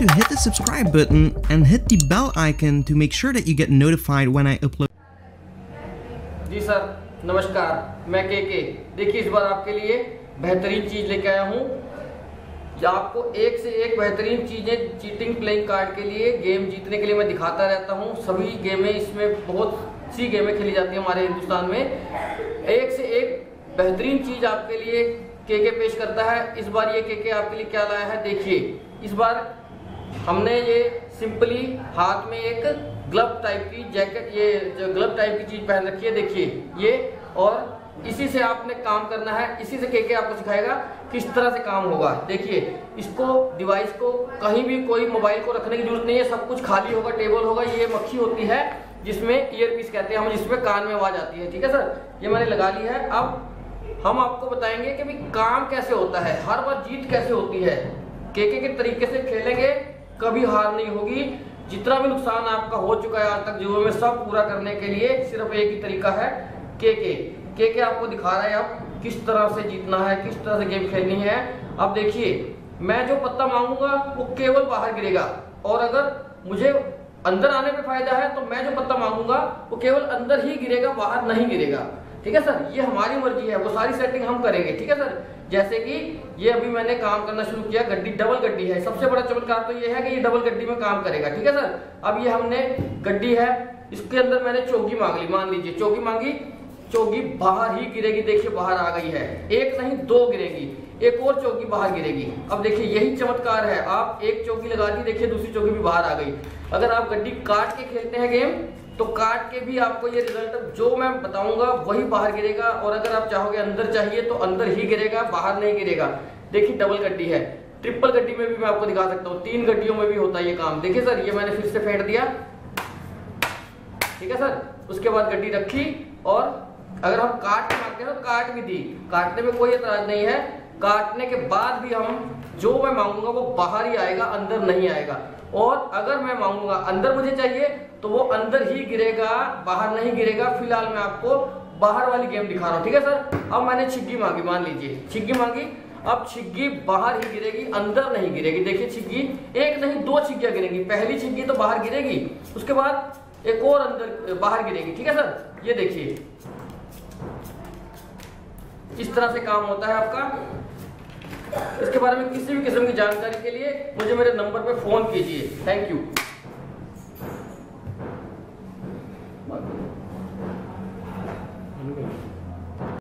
to hit the subscribe button and hit the bell icon to make sure that you get notified when I upload. Ji sir नमस्कार, मैं के देखिए इस बार आपके लिए बेहतरीन चीज लेके आया हूँ। आपको एक से एक बेहतरीन चीजें चीटिंग प्लेइंग कार्ड के लिए गेम जीतने के लिए मैं दिखाता रहता हूँ। सभी गेमें इसमें बहुत सी गेमें खेली जाती है हमारे हिंदुस्तान में। एक से एक बेहतरीन चीज आपके लिए केके पेश करता है। इस बार ये केके आपके लिए क्या लाया है देखिए। इस बार हमने ये सिंपली हाथ में एक ग्लव टाइप की जैकेट, ये जो ग्लव टाइप की चीज पहन रखी है देखिए ये, और इसी से आपने काम करना है। इसी से केके आपको सिखाएगा किस तरह से काम होगा। देखिए इसको डिवाइस को कहीं भी कोई मोबाइल को रखने की जरूरत नहीं है, सब कुछ खाली होगा, टेबल होगा। ये मक्खी होती है जिसमें ईयरपीस कहते हैं हम, जिसमें कान में आवाज आती है। ठीक है सर, ये मैंने लगा ली है। अब हम आपको बताएंगे कि भी काम कैसे होता है, हर बार जीत कैसे होती है। केके के तरीके से खेलेंगे, कभी हार नहीं होगी। जितना भी नुकसान आपका हो चुका है आज तक जीवन में, सब पूरा करने के लिए सिर्फ एक ही तरीका है केके। केके आपको दिखा रहा है आप किस तरह से जीतना है, किस तरह से गेम खेलनी है। अब देखिए मैं जो पत्ता मांगूंगा वो केवल बाहर गिरेगा, और अगर मुझे अंदर आने में फायदा है तो मैं जो पत्ता मांगूंगा वो केवल अंदर ही गिरेगा, बाहर नहीं गिरेगा। ठीक है सर, ये हमारी मर्जी है, वो सारी सेटिंग हम करेंगे। ठीक है सर, जैसे कि ये अभी मैंने काम करना शुरू किया, गड्डी डबल गड्डी है। सबसे बड़ा चमत्कार तो ये है कि ये डबल गड्डी में काम करेगा। ठीक है सर, अब ये हमने गड्डी है, इसके अंदर मैंने चौकी मांग ली, मान लीजिए चौकी मांगी, चौकी बाहर ही गिरेगी। देखिए बाहर आ गई है, एक नहीं दो गिरेगी, एक और चौकी बाहर गिरेगी। अब देखिए यही चमत्कार है, आप एक चौकी लगा दी, देखिए दूसरी चौकी भी बाहर आ गई। अगर आप गड्डी काट के खेलते हैं गेम तो काट के भी आपको ये रिजल्ट जो मैं बताऊंगा वही बाहर गिरेगा, और अगर आप चाहोगे अंदर चाहिए तो अंदर ही गिरेगा, बाहर नहीं गिरेगा। देखिए डबल गड्डी है, ट्रिपल गड्डी में भी मैं आपको दिखा सकता हूँ, 3 गड्डियों में भी होता है ये काम। देखिए सर, ये मैंने फिर से फेंक दिया। ठीक है सर, उसके बाद गड्डी रखी, और अगर हम काट के मांगते हैं तो काट भी दी, काटने में कोई एतराज नहीं है। काटने के बाद भी हम जो मैं मांगूंगा वो बाहर ही आएगा, अंदर नहीं आएगा। और अगर मैं मांगूंगा अंदर मुझे चाहिए तो वो अंदर ही गिरेगा, बाहर नहीं गिरेगा। फिलहाल मैं आपको बाहर वाली गेम दिखा रहा हूँ। ठीक है सर, अब मैंने छिग्गी मांगी, मान लीजिए छिग्गी मांगी, अब छिग्गी बाहर ही गिरेगी, अंदर नहीं गिरेगी। देखिए छिग्गी एक नहीं दो छिग्गियाँ गिरेगी, पहली छिग्गी तो बाहर गिरेगी, उसके बाद एक और अंदर बाहर गिरेगी। ठीक है सर, ये देखिए इस तरह से काम होता है आपका। इसके बारे में किसी भी किस्म की जानकारी के लिए मुझे मेरे नंबर पे फोन कीजिए। Thank you.